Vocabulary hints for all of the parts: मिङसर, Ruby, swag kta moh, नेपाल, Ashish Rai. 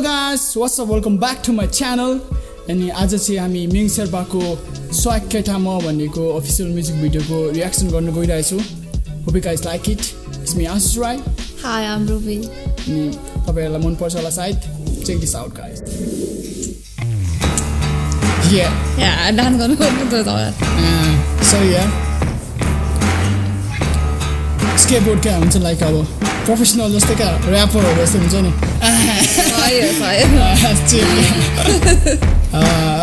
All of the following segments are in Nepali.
Hello guys, what's up? Welcome back to my channel. And today we are going to react swag kta moh the official music video. Hope you guys like it. It's me, Ashish Rai. Hi, I'm Ruby. Check this out, guys. Yeah. Yeah, I'm not going to go to that. So yeah. Skateboard ka huncha like abo. Professional just like a rapper or something, Johnny.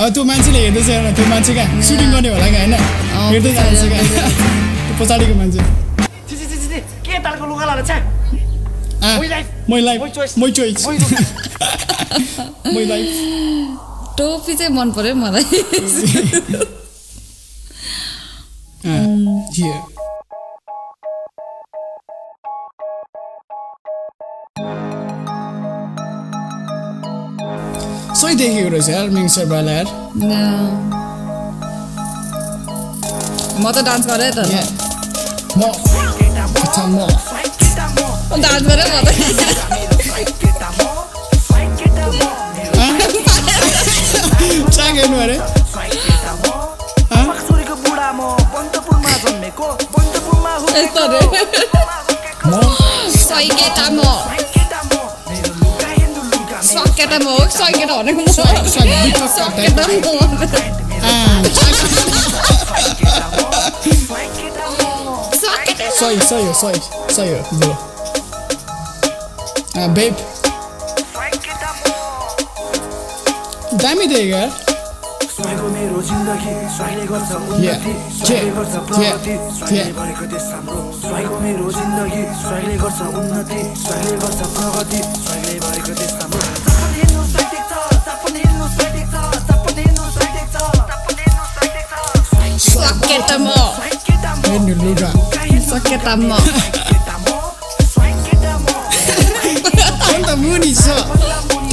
Two months later, this is 2 months ago. Shooting on you like I know. It is answer. Posadic Manzi. Get out of my life, my choice. My life. Top is a one for him. Here. So I think you guys are mixer by lad. No. Mother dance got it. Yeah. More. More. Dance got it. More. Swag kta moh, swag kta moh, swag kta moh. Swag kta moh. Babe. Dami dega. The moon is up.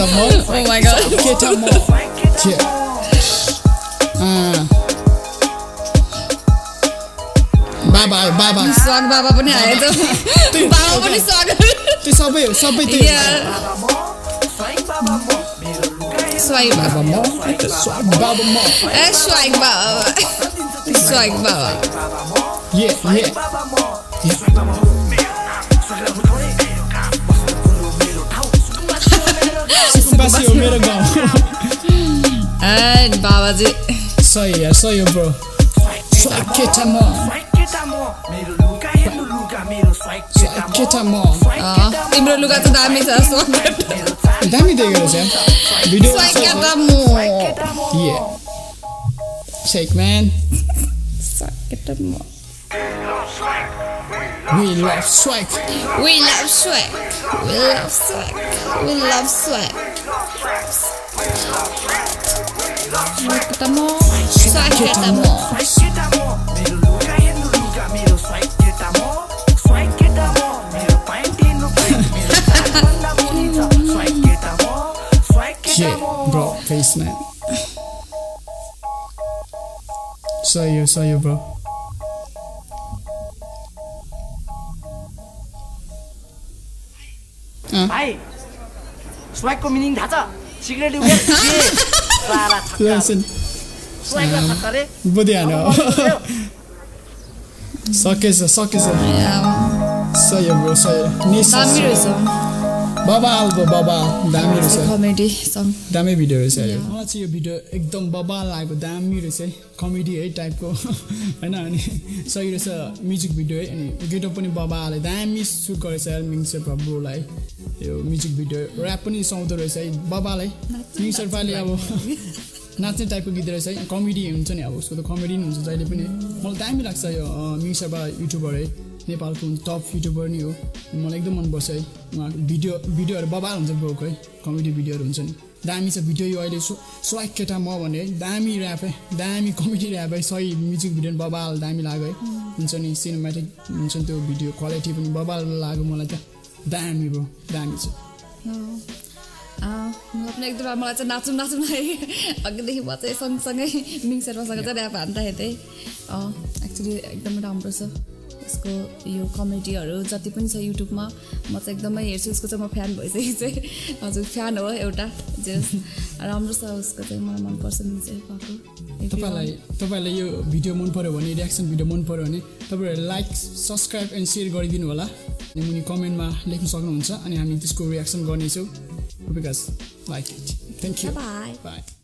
Oh my god. Kta moh. Yeah. Bye bye. Swag baba pani aayo ta. Baba pani swag. Te sabai te. Swag baba moh. Swag baba. Yeah. And Babaji. So you, bro. Swag kta moh. Timro luka to dami sa swag. Dami dekho sir. Video. Swag kta moh. Yeah. Shake man. Swag kta moh. We love swag. Yeah, bro, face man. Saw you, bro. Hi. Swag ko meaning dhacha. Secretly wear. Swag la thakare. Budiano. Sock is. So yo bro. Dami so. Baba dami so. Comedy song. Dami video is yo. मलाई चाहिँ यो भिडियो एकदम बबाल आएको दामी रहेछ कमेडी है टाइप को हैन अनि सही रहेछ म्युजिक भिडियो है अनि गेटअप पनि बबालले दामी सुट गरेछ यार मिङसर बाबुलाई यो म्युजिक भिडियो र्याप पनि सुन्दर रहेछ है बबालले मिङसर पाले अब नाच्ने टाइपको गीत रहेछ है कमेडी हुन्छ नि अब उसको त कमेडी हुन्छ जहिले पनि मलाई दामी लाग्छ यो मिङसर बा युट्युबर है नेपालको टप युट्युबर नि हो मलाई एकदम मन पर्छ है उहाँको भिडियोहरु बबाल हुन्छ ब्रोको है कमेडी भिडियोहरु हुन्छ नि दामी छ भिडियो यो अहिले स्वाग kta मोह भन्ने है दामी र्याप है दामी कमेडी र्याप है सही म्युजिक भिडियो पनि बबाल दामी लाग्यो है हुन्छ नि सिनेमेटिक हुन्छ त्यो भिडियो क्वालिटी पनि बबाल लाग्यो मलाई त दामी ब्रो दामी छ मलाई एकदम मलाई चाहिँ नाच्नु अघिदेखि म चाहिँ सँगसँगै मिक्सरमा सँग चाहिँ र्याप हान्दै थिए एक्चुअली एकदमै राम्रो छ उसको यो कमेडीहरु जति पनि छ युट्युबमा म चाहिँ एकदमै हेर्छु उसको चाहिँ म फ्यान भइसकेको चाहिँ हजुर फ्यान हो एउटा जस राम्रो छ उसको चाहिँ मलाई मन पर्छ नि चाहिँ पाको तपाईलाई यो भिडियो मन पर्यो भने रियाक्सन भिडियो मन पर्यो भने तपाईहरुले लाइक सब्स्क्राइब एन्ड शेयर गरिदिनु होला अनि मुनि कमेन्टमा लेख्न सक्नुहुन्छ अनि हामी त्यसको रियाक्सन गर्नेछौँ because like it thank you bye by